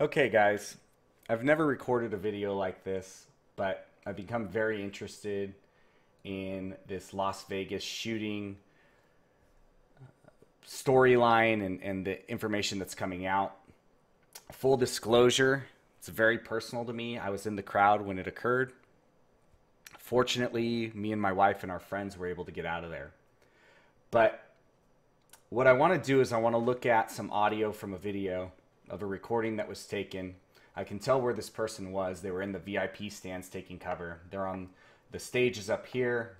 Okay guys, I've never recorded a video like this, but I've become very interested in this Las Vegas shooting storyline and the information that's coming out. Full disclosure, it's very personal to me. I was in the crowd when it occurred. Fortunately, me and my wife and our friends were able to get out of there. But what I want to do is I want to look at some audio from a video of a recording that was taken. I can tell where this person was. They were in the VIP stands taking cover. They're on the stages up here.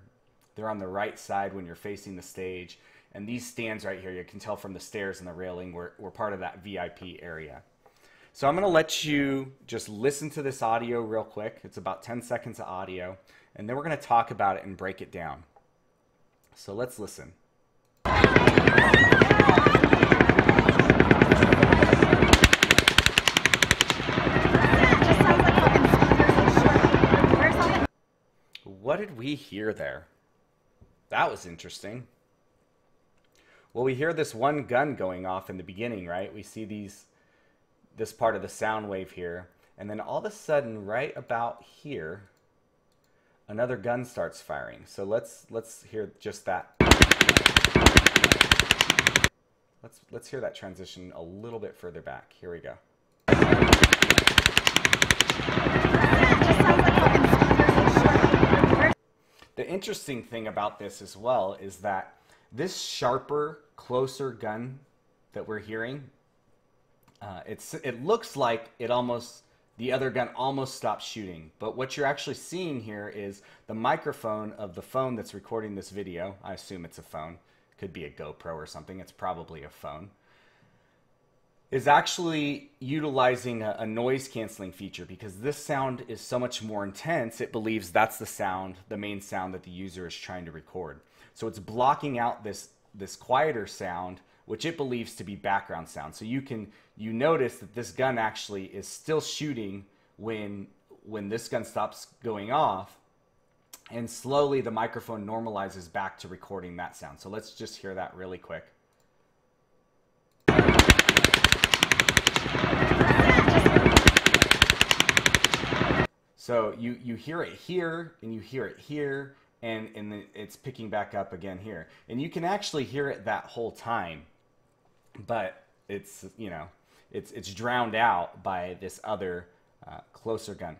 They're on the right side when you're facing the stage. And these stands right here, you can tell from the stairs and the railing, we're part of that VIP area. So I'm going to let you just listen to this audio real quick. It's about 10 seconds of audio. And then we're going to talk about it and break it down. So let's listen. What did we hear there? That was interesting. Well, we hear this one gun going off in the beginning, right? We see this part of the sound wave here. And then all of a sudden, right about here, another gun starts firing. So let's hear just that. Let's hear that transition a little bit further back. Here we go. The interesting thing about this as well is that this sharper, closer gun that we're hearing, it looks like it almost, the other gun almost stopped shooting. But what you're actually seeing here is the microphone of the phone that's recording this video. I assume it's a phone. Could be a GoPro or something. It's probably a phone. Is actually utilizing a noise canceling feature because this sound is so much more intense. It believes that's the sound, the main sound that the user is trying to record. So it's blocking out this quieter sound, which it believes to be background sound. So you notice that this gun actually is still shooting when this gun stops going off, and slowly the microphone normalizes back to recording that sound. So let's just hear that really quick. So you hear it here, and you hear it here, and it's picking back up again here. And you can actually hear it that whole time, but it's, you know, it's drowned out by this other closer gun.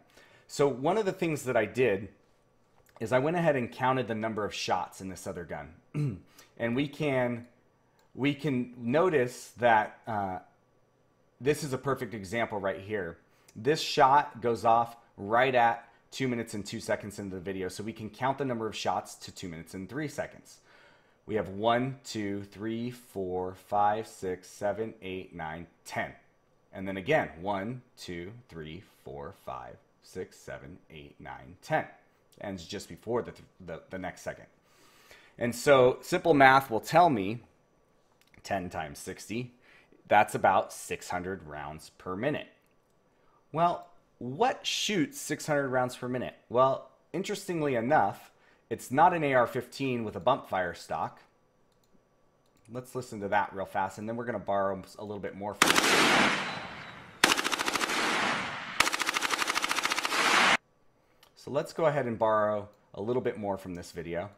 So one of the things that I did is I went ahead and counted the number of shots in this other gun. And we can notice that this is a perfect example right here. This shot goes off right at 2 minutes and 2 seconds into the video. So we can count the number of shots to 2 minutes and 3 seconds. We have 1, 2, 3, 4, 5, 6, 7, 8, 9, 10. And then again, 1, 2, 3, 4, 5, 6, 7, 8, 9, 10. Ends just before the next second. And so simple math will tell me 10 times 60, that's about 600 rounds per minute. Well, what shoots 600 rounds per minute? Well, interestingly enough, it's not an AR-15 with a bump fire stock. Let's listen to that real fast, and then we're going to borrow a little bit more from this. So let's go ahead and borrow a little bit more from this video.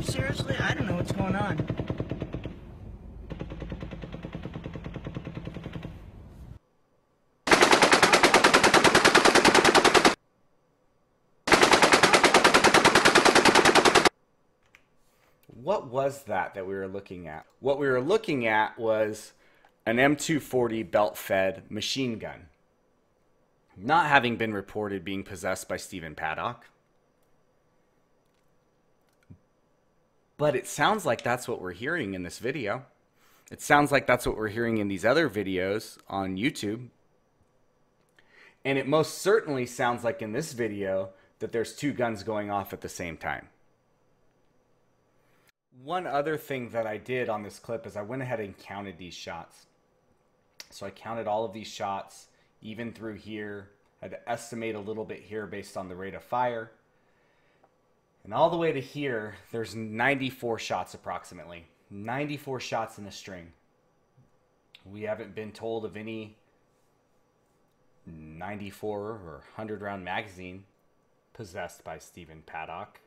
Seriously, I don't know what's going on. What was that we were looking at? What we were looking at was an M240 belt-fed machine gun, not having been reported being possessed by Stephen Paddock. But it sounds like that's what we're hearing in this video. It sounds like that's what we're hearing in these other videos on YouTube. And it most certainly sounds like in this video that there's two guns going off at the same time. One other thing that I did on this clip is I went ahead and counted these shots. So I counted all of these shots, even through here. I had to estimate a little bit here based on the rate of fire. And all the way to here, there's 94 shots approximately. 94 shots in a string. We haven't been told of any 94 or 100 round magazine possessed by Stephen Paddock.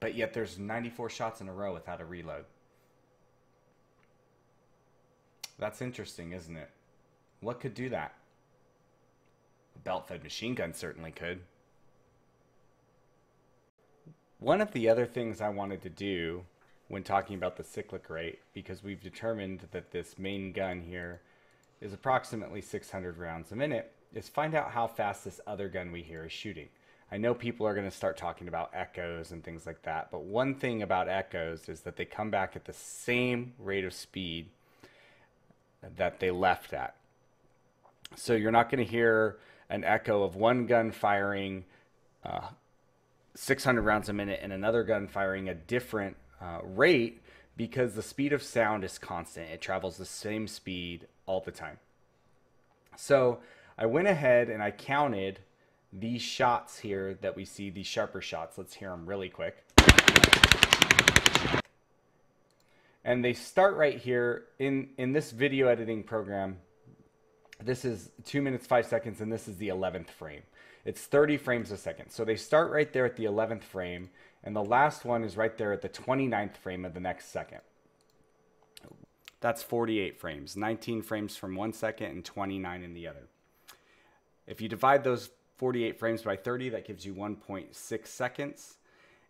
But yet there's 94 shots in a row without a reload. That's interesting, isn't it? What could do that? A belt-fed machine gun certainly could. One of the other things I wanted to do when talking about the cyclic rate, because we've determined that this main gun here is approximately 600 rounds a minute, is find out how fast this other gun we hear is shooting. I know people are going to start talking about echoes and things like that, but one thing about echoes is that they come back at the same rate of speed that they left at. So you're not going to hear an echo of one gun firing 600 rounds a minute and another gun firing a different rate, because the speed of sound is constant. It travels the same speed all the time. So I went ahead and I counted these shots here that we see, these sharper shots. Let's hear them really quick. And they start right here in this video editing program. This is 2 minutes, 5 seconds, and this is the 11th frame. It's 30 frames a second. So they start right there at the 11th frame, and the last one is right there at the 29th frame of the next second. That's 48 frames, 19 frames from 1 second and 29 in the other. If you divide those 48 frames by 30, that gives you 1.6 seconds.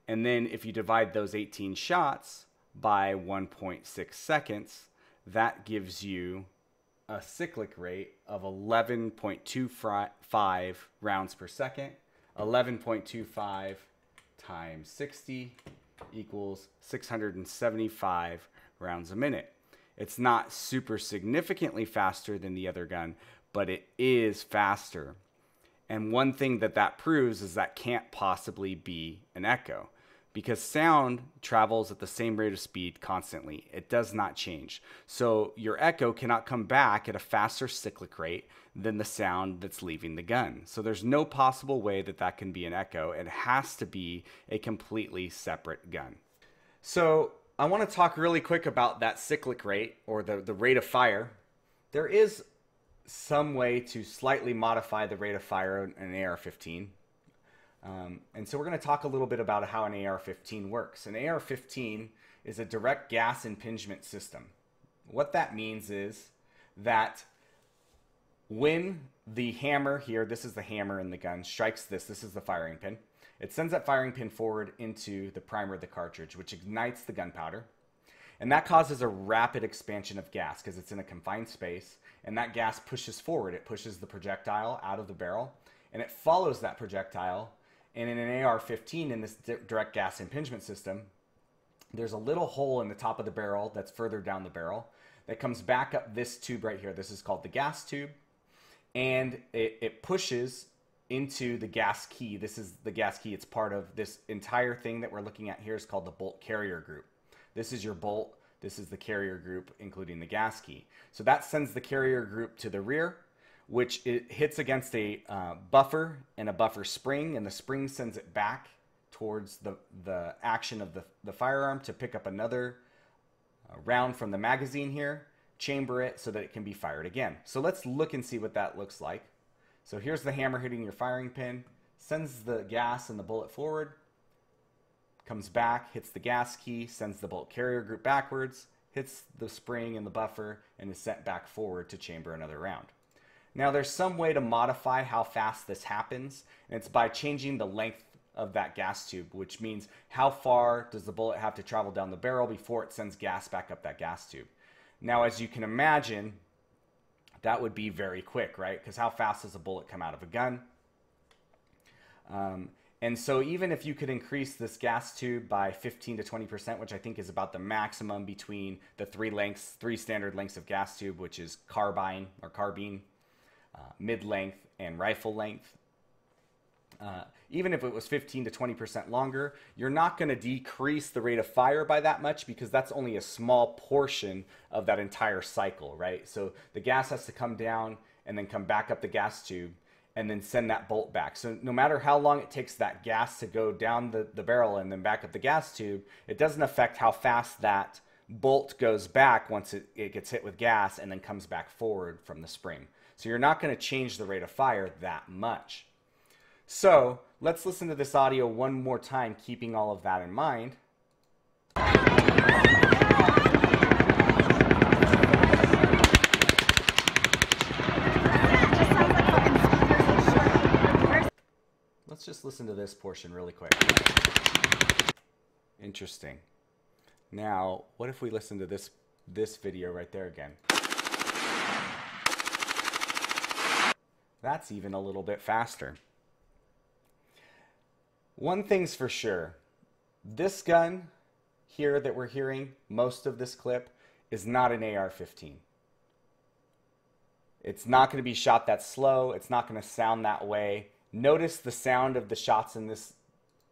And then if you divide those 18 shots by 1.6 seconds, that gives you a cyclic rate of 11.25 rounds per second. 11.25 times 60 equals 675 rounds a minute. It's not super significantly faster than the other gun, but it is faster. And one thing that that proves is that can't possibly be an echo, because sound travels at the same rate of speed constantly. It does not change. So your echo cannot come back at a faster cyclic rate than the sound that's leaving the gun. So there's no possible way that that can be an echo. It has to be a completely separate gun. So I want to talk really quick about that cyclic rate, or the rate of fire. There is some way to slightly modify the rate of fire in an AR-15. And so we're going to talk a little bit about how an AR-15 works. An AR-15 is a direct gas impingement system. What that means is that when the hammer here, this is the hammer in the gun, strikes this, this is the firing pin. It sends that firing pin forward into the primer of the cartridge, which ignites the gunpowder. And that causes a rapid expansion of gas because it's in a confined space, and that gas pushes forward. It pushes the projectile out of the barrel, and it follows that projectile. And in an AR-15, in this direct gas impingement system, there's a little hole in the top of the barrel that's further down the barrel that comes back up this tube right here. This is called the gas tube, and it pushes into the gas key. This is the gas key. It's part of this entire thing that we're looking at here is called the bolt carrier group. This is your bolt. This is the carrier group, including the gas key. So that sends the carrier group to the rear, which it hits against a buffer and a buffer spring, and the spring sends it back towards the action of the firearm to pick up another round from the magazine here, chamber it so that it can be fired again. So let's look and see what that looks like. So here's the hammer hitting your firing pin, sends the gas and the bullet forward, comes back, hits the gas key, sends the bolt carrier group backwards, hits the spring and the buffer, and is sent back forward to chamber another round. Now there's some way to modify how fast this happens, and it's by changing the length of that gas tube, which means how far does the bullet have to travel down the barrel before it sends gas back up that gas tube. Now, as you can imagine, that would be very quick, right? Because how fast does a bullet come out of a gun? And so even if you could increase this gas tube by 15 to 20%, which I think is about the maximum between the three standard lengths of gas tube, which is carbine, mid-length, and rifle length. even if it was 15 to 20% longer, you're not going to decrease the rate of fire by that much because that's only a small portion of that entire cycle, right? So the gas has to come down and then come back up the gas tube and then send that bolt back. So no matter how long it takes that gas to go down the barrel and then back up the gas tube, it doesn't affect how fast that bolt goes back once it gets hit with gas and then comes back forward from the spring. So you're not going to change the rate of fire that much. So let's listen to this audio one more time, keeping all of that in mind. Let's just listen to this portion really quick. Interesting. Now, what if we listen to this video right there again? That's even a little bit faster. One thing's for sure. This gun here that we're hearing most of this clip is not an AR-15. It's not going to be shot that slow. It's not going to sound that way. Notice the sound of the shots in this.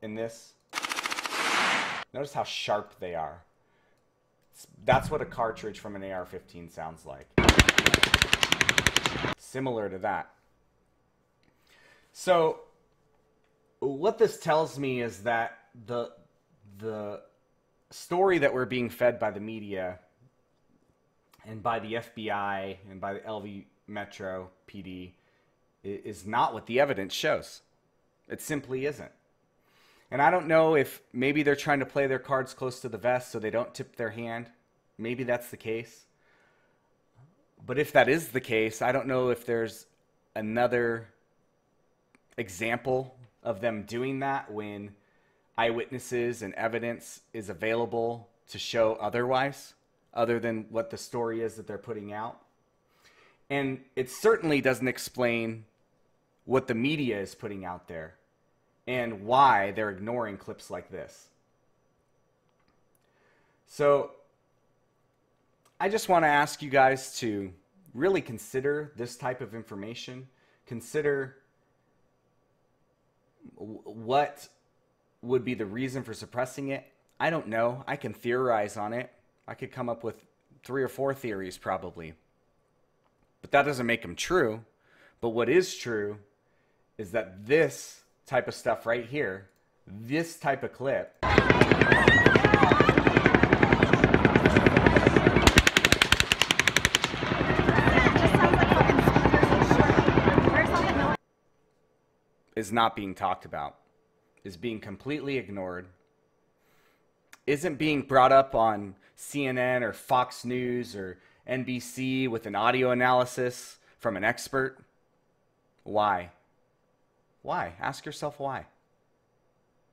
Notice how sharp they are. That's what a cartridge from an AR-15 sounds like. Similar to that. So what this tells me is that the story that we're being fed by the media and by the FBI and by the LV Metro PD is not what the evidence shows. It simply isn't. And I don't know if maybe they're trying to play their cards close to the vest so they don't tip their hand. Maybe that's the case. But if that is the case, I don't know if there's another example of them doing that when eyewitnesses and evidence is available to show otherwise, other than what the story is that they're putting out. And it certainly doesn't explain what the media is putting out there and why they're ignoring clips like this. So I just want to ask you guys to really consider this type of information. Consider what would be the reason for suppressing it. I don't know. I can theorize on it. I could come up with 3 or 4 theories probably. But that doesn't make them true. But what is true is that this type of stuff right here, this type of clip, is not being talked about, is being completely ignored, isn't being brought up on CNN or Fox News or NBC with an audio analysis from an expert. Why? Why? Ask yourself why.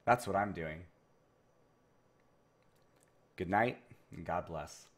That's what I'm doing. Good night and God bless.